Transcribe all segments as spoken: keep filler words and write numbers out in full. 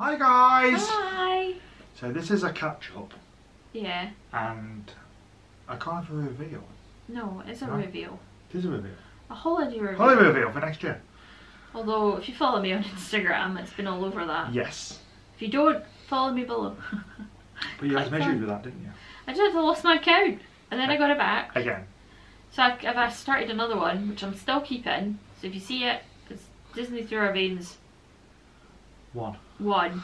Hi guys! Hi! So this is a catch-up. Yeah. And a kind of a reveal. No, it's a right? reveal. It is a reveal. A holiday reveal. Holiday reveal for next year. Although, if you follow me on Instagram, it's been all over that. Yes. If you don't, follow me below. But you had measured with that, didn't you? I did, I lost my count. And then I got it back. Again. So I've, I've started another one, which I'm still keeping. So if you see it, it's Disney Through Our Veins. One. One.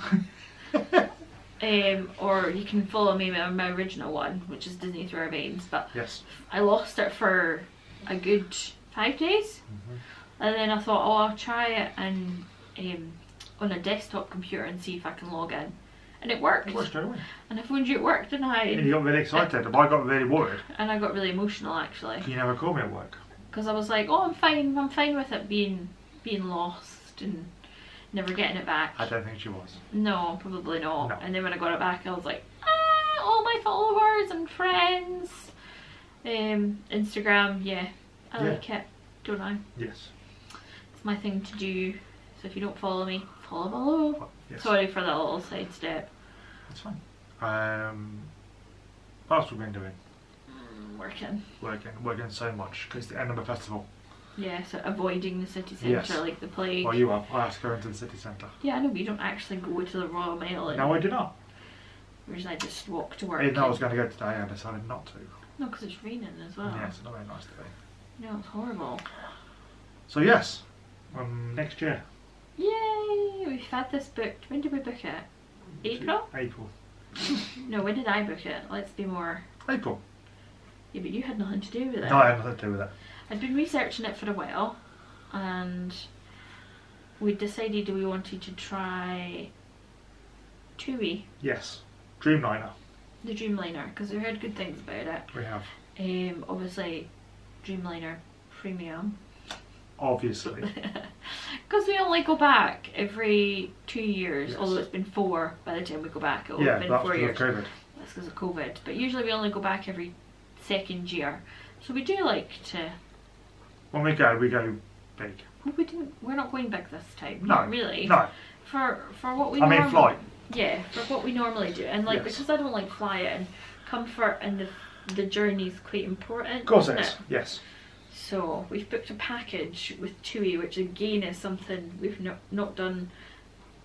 Um, or you can follow me on my original one, which is Disney Through Our Veins. But yes. I lost it for a good five days. Mm-hmm. And then I thought, oh, I'll try it and um, on a desktop computer and see if I can log in. And it worked. It worked anyway. And I phoned you, it worked, didn't I? And you got really excited, and, and I got really worried. And I got really emotional, actually. You never called me at work. Because I was like, oh, I'm fine, I'm fine with it being being lost and never getting it back. I don't think she was. No, probably not. No. And then when I got it back, I was like, ah, all my followers and friends. Um, Instagram, yeah, I yeah. like it, don't I? Yes. It's my thing to do. So if you don't follow me, follow below. Yes. Sorry for that little sidestep. That's fine. Um, what else have we been doing? Mm, working. Working. Working so much because it's the end of the festival. Yeah, so avoiding the city centre yes. like the plague. Well, you are. I asked her into the city centre. Yeah, I know, but you don't actually go to the Royal Mail. And no, I do not. Whereas I just walk to work. Even though I was going to go today, I decided not to. No, because it's raining as well. Yeah, it's not very nice today. No, it's horrible. So yes, um, next year. Yay! We've had this booked. When did we book it? April? April. No, when did I book it? Let's be more... April. Yeah, but you had nothing to do with it. No, I had nothing to do with it. I'd been researching it for a while, and we decided we wanted to try T U I. Yes. Dreamliner. The Dreamliner, because we heard good things about it. We have. Um, obviously, Dreamliner Premium. Obviously. Because we only go back every two years, yes. although it's been four by the time we go back. It'll yeah, have been that's four years. COVID. That's because of COVID. But usually we only go back every second year. So we do like to... When we go, we go big. Well, we didn't, we're not going big this time. No. Not really. No. For, for what we I normally... I mean fly. Yeah, for what we normally do. And like, yes. because I don't like flying, comfort and the, the journey is quite important. Of course it is, it? yes. So we've booked a package with T U I, which again is something we've not, not done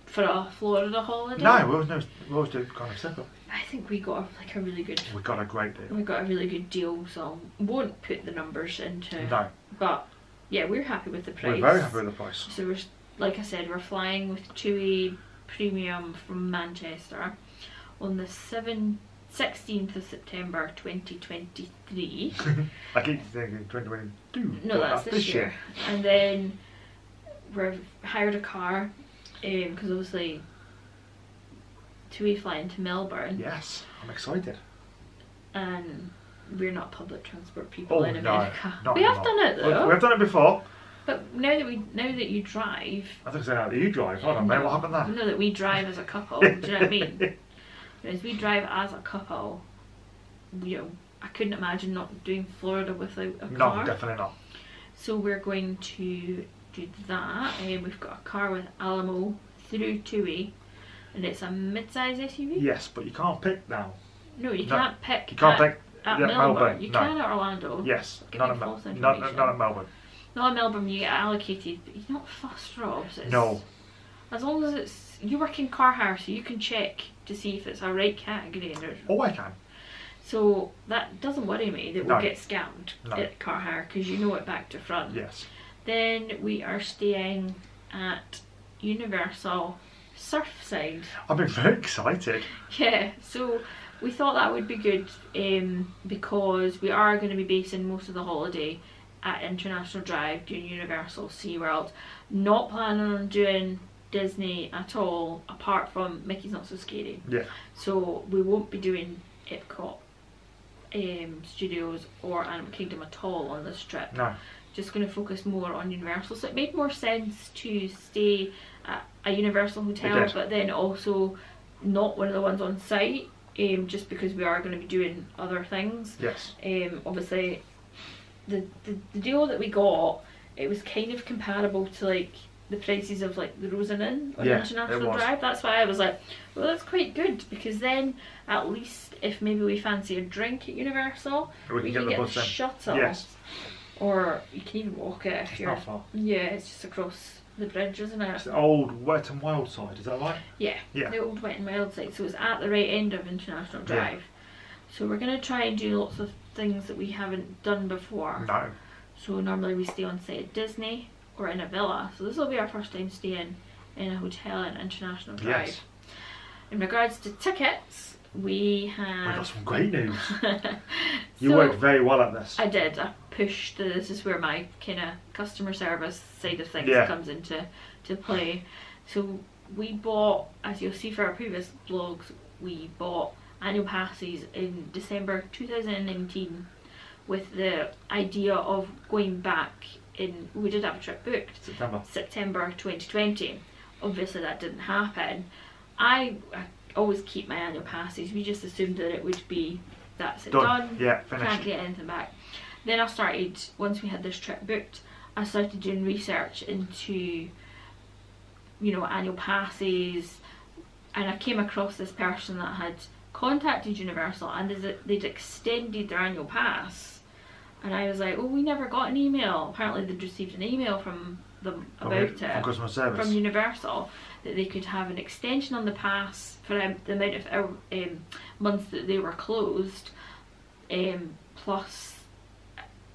for a Florida holiday. No, we always, never, we always do kind of separate. I think we got like a really good... We got a great deal. We got a really good deal, so I won't put the numbers into... No. But yeah, we're happy with the price. We're very happy with the price. So we're, like I said, we're flying with T U I Premium from Manchester on the sixteenth of September twenty twenty-three. I keep thinking twenty twenty-two. No, that's this year. year. And then we've hired a car because um, obviously T U I flying to Melbourne. Yes, I'm excited. And we're not public transport people oh, in America. No, we have not. done it though. We've done it before. But now that we now that you drive, I think it's now that you drive. Hold on, no, what happened there? Now that we drive as a couple, do you know what I mean? As we drive as a couple, you know, I couldn't imagine not doing Florida without a car. No, definitely not. So we're going to do that. Um, we've got a car with Alamo through T U I, and it's a mid-size S U V. Yes, but you can't pick now. No, you no, can't pick. You can't at, pick at yeah, Melbourne. Melbourne. You no. can at Orlando. Yes, not at, Mel not, not at Melbourne. Not at Melbourne. You get allocated, but you're not fussed, Rob. No. As long as it's you work in car hire, so you can check to see if it's our right category. Oh, I can. So that doesn't worry me that no. we'll get scammed no. at car hire because you know it back to front. Yes. Then we are staying at Universal Surfside. I've been very excited. Yeah. So we thought that would be good um, because we are going to be basing most of the holiday at International Drive, doing Universal, SeaWorld. Not planning on doing Disney at all, apart from Mickey's Not So Scary. Yeah. So we won't be doing Epcot um, Studios or Animal Kingdom at all on this trip. No. Just going to focus more on Universal. So it made more sense to stay at a Universal hotel, but then also not one of the ones on site, um, just because we are going to be doing other things. Yes. Um, obviously, the, the, the deal that we got, it was kind of comparable to like the prices of like the Rosen Inn on yeah, International Drive. That's why I was like, well, that's quite good, because then at least if maybe we fancy a drink at Universal, or we, we can get, can the, get the shuttle. Yes. Or you can even walk it if it's you're. Not far. Yeah, it's just across the bridge, isn't it? It's the old Wet and Wild side, is that right? Yeah, yeah. The old Wet and Wild side. So it's at the right end of International Drive. Yeah. So we're gonna try and do lots of things that we haven't done before. No. So normally we stay on site at Disney or in a villa. So this will be our first time staying in a hotel in International Drive. Yes. In regards to tickets, we have... We got some great news. You so worked very well at this. I did. I pushed. The, this is where my kind of customer service side of things yeah. comes into to play. So we bought, as you'll see for our previous vlogs, we bought annual passes in December two thousand nineteen with the idea of going back in, we did have a trip booked. September. September twenty twenty. Obviously that didn't happen. I, I always keep my annual passes. We just assumed that it would be, that's it, done. done. Yeah, finished. Can't get anything back. Then I started, once we had this trip booked, I started doing research into, you know, annual passes. And I came across this person that had contacted Universal, and they'd extended their annual pass, and I was like, oh, we never got an email. Apparently they'd received an email from them about oh, it from, customer service. From Universal, that they could have an extension on the pass for um, the amount of um, months that they were closed, um, plus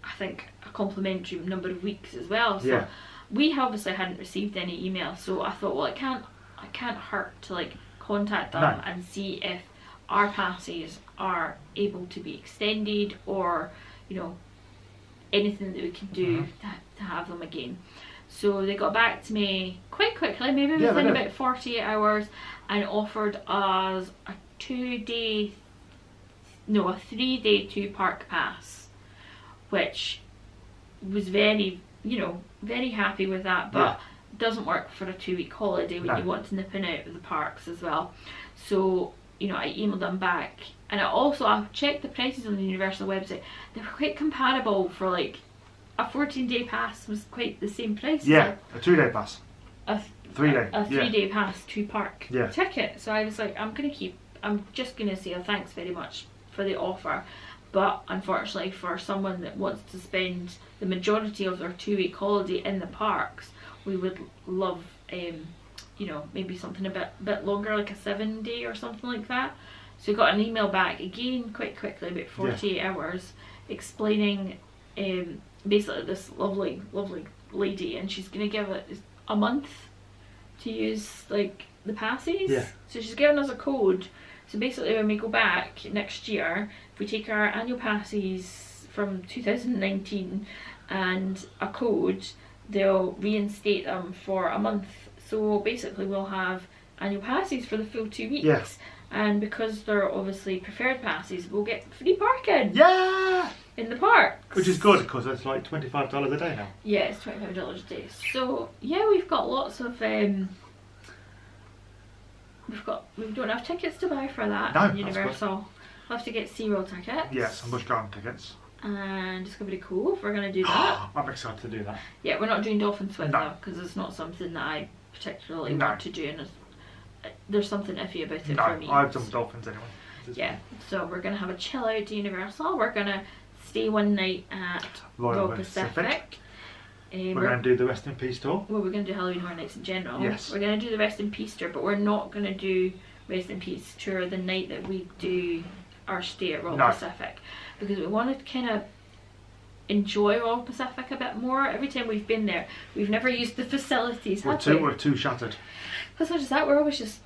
I think a complimentary number of weeks as well. So yeah. we obviously hadn't received any email, so I thought, well, it can't, it can't hurt to like contact them no. and see if our passes are able to be extended, or you know, anything that we can do mm-hmm. to, to have them again. So they got back to me quite quickly, maybe yeah, within about forty-eight hours, and offered us a two-day, no, a three-day two-park pass, which was very, you know, very happy with that, but yeah. doesn't work for a two-week holiday when no. you want to nip in out of the parks as well. So, you know, I emailed them back, and I also I checked the prices on the Universal website. They were quite comparable. For like a fourteen day pass was quite the same price. Yeah, a two day pass, a th three day, a, a three yeah. day pass, two park yeah. ticket. So I was like, I'm gonna keep. I'm just gonna say, oh, thanks very much for the offer, but unfortunately for someone that wants to spend the majority of their two week holiday in the parks, we would love. Um, you know, maybe something a bit, bit longer, like a seven day or something like that. So we got an email back again quite quickly, about forty-eight yeah. hours, explaining um, basically this lovely, lovely lady, and she's going to give it a month to use like the passes. Yeah. So she's given us a code. So basically when we go back next year, if we take our annual passes from two thousand nineteen and a code, they'll reinstate them for a month. So basically we'll have annual passes for the full two weeks. Yes. And because they're obviously preferred passes, we'll get free parking. Yeah. In the park. Which is good, because it's like twenty-five dollars a day now. Yeah, it's twenty-five dollars a day. So yeah, we've got lots of um we've got we don't have tickets to buy for that no, in Universal. We'll have to get SeaWorld tickets. Yes, and Busch Gardens tickets. And it's going to be cool if we're going to do that. I'm excited to do that. Yeah, we're not doing dolphin swim no. though, because it's not something that I particularly no. want to do, and there's something iffy about it no, for me. I've done dolphins anyway. Yeah, so we're gonna have a chill out to Universal. We're gonna stay one night at Royal Pacific. Pacific. Um, we're, we're gonna do the Rest in Peace tour. Well, we're gonna do Halloween Horror Nights in general. Yes. We're gonna do the Rest in Peace tour, but we're not gonna do Rest in Peace tour the night that we do our stay at Royal no. Pacific, because we want to kind of enjoy Royal Pacific a bit more. Every time we've been there, we've never used the facilities. We're, have too, we? we're too shattered. As much as that, we're always just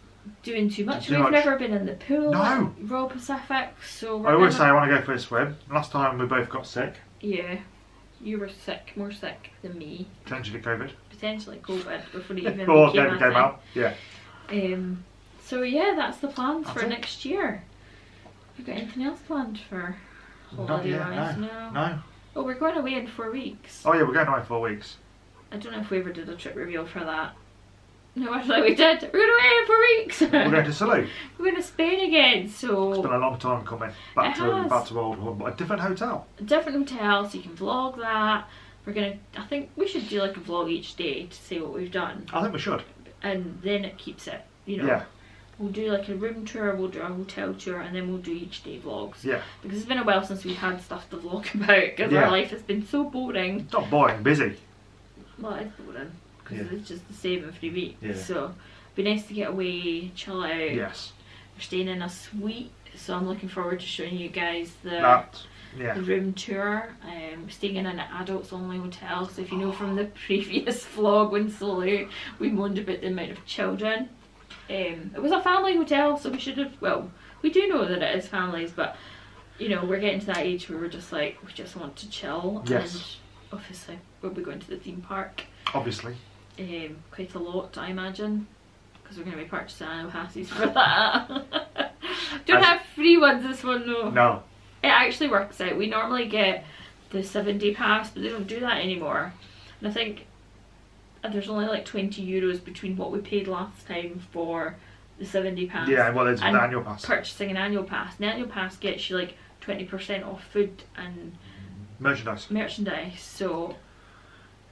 doing too much. Too we've much. never been in the pool no. at Royal Pacific, so we're I always say I want to go for a swim. Last time we both got sick. Yeah, you were sick, more sick than me. Potentially COVID. Potentially COVID before it even oh, came, out, came out. Yeah. Um. So yeah, that's the plans that's for it. next year. Have you got anything else planned for holiday wise? No. no. no. Oh, we're going away in four weeks. Oh yeah, we're going away in four weeks. I don't know if we ever did a trip reveal for that. No, actually we did. We're going away in four weeks. We're going to Salou. We're going to Spain again, so... It's been a long time coming. Back it to has. back to old one, but a different hotel. A different hotel, so you can vlog that. we're gonna, I think we should do like a vlog each day to see what we've done. I think we should. And then it keeps it, you know. Yeah. We'll do like a room tour, we'll do a hotel tour, and then we'll do each day vlogs. Yeah. Because it's been a while since we've had stuff to vlog about, because yeah. our life has been so boring. It's not boring, busy. Well, it's boring, because yeah. it's just the same every week. Yeah. So, it'd be nice to get away, chill out. Yes. We're staying in a suite, so I'm looking forward to showing you guys the, that, yeah. the room tour. Um, we're staying in an adults only hotel, so if you know from the previous vlog when Salou, we moaned about the amount of children. Um, it was a family hotel, so we should have, well, we do know that it is families, but, you know, we're getting to that age where we're just like, we just want to chill. Yes. And obviously, we'll be going to the theme park. Obviously. Um, quite a lot, I imagine, because we're going to be purchasing Anohassis for that. Don't I have free ones this one, though. No. It actually works out. We normally get the seven-day pass, but they don't do that anymore. And I think... and there's only like twenty euros between what we paid last time for the seven-day pass. Yeah, well, it's an annual pass. Purchasing an annual pass. An annual pass gets you like twenty percent off food and merchandise. Merchandise. So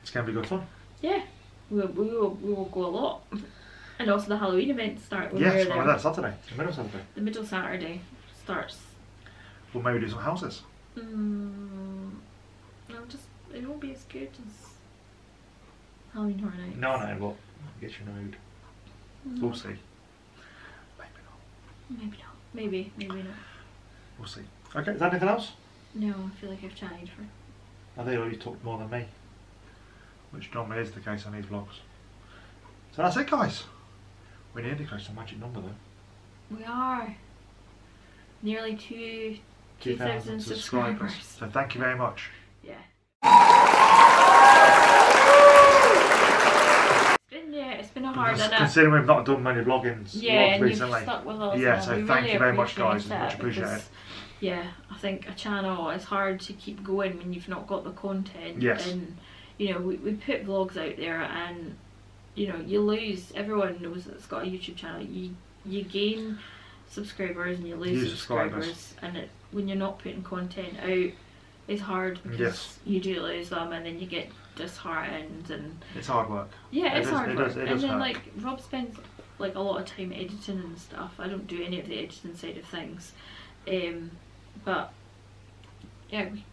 it's gonna be good fun. Yeah, we we will, we will go a lot, and also the Halloween events start. When yeah, we're it's there. That Saturday, the middle Saturday. The middle Saturday starts. We'll maybe do some houses. Mm, no, just it won't be as good as Halloween Horror Nights. No, no, but get you in the mood. Mm. We'll see. Maybe not. Maybe not. Maybe, maybe not. We'll see. Okay, is that anything else? No, I feel like I've chatted for... I think you've talked more than me. Which normally is the case on these vlogs. So that's it, guys. We're nearly close to a magic number, though. We are. Nearly two... two thousand subscribers. So thank you very much. Considering we've not done many vloggings yeah, recently. Stuck with us yeah, so we thank really you very much, guys. Much appreciated. Yeah, I think a channel is hard to keep going when you've not got the content. Yes. And, you know, we, we put vlogs out there and, you know, you lose, everyone knows that's got a YouTube channel. You you gain subscribers and you lose you subscribers. subscribers. And it, when you're not putting content out, it's hard because yes. you do lose them and then you get disheartened and it's hard work. Yeah, it's it is, hard work. It does, it and then hurt. Like Rob spends like a lot of time editing and stuff. I don't do any of the editing side of things, um, but yeah, we,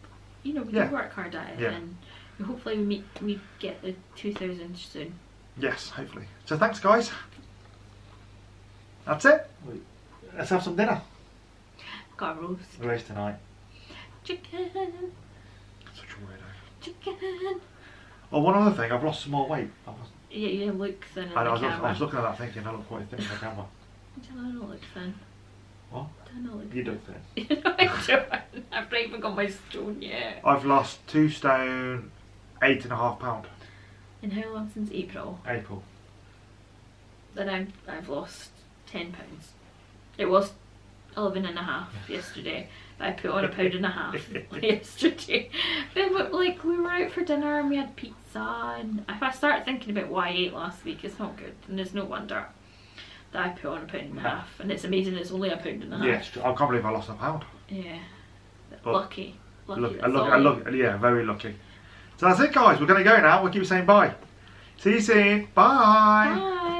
you know we yeah. do work hard at it, yeah. and hopefully we meet, we get the two thousand soon. Yes, hopefully. So thanks, guys. That's it. Let's have some dinner. Got a roast. Roast tonight. Chicken. Such a weirdo. Chicken. Oh, one other thing, I've lost some more weight. I was... Yeah, you look thin in the I was, camera. I was looking at that thinking I look quite thin in the camera. I don't look thin. What? I don't look you thin. You look thin. No, I don't. I've not even got my stone yet. I've lost two stone, eight and a half pound. And how long since April? April. Then I'm, I've lost ten pounds. It was eleven and a half yesterday. I put on a pound and a half yesterday. But like we were out for dinner and we had pizza, and if I start thinking about what I ate last week, it's not good, and there's no wonder that I put on a pound and a half. And it's amazing it's only a pound and a half. Yes, I can't believe I lost a pound. Yeah, but lucky, lucky. Look, I look, I look, yeah, very lucky. So that's it, guys. We're gonna go now. We'll keep saying bye. See you soon. Bye. Bye.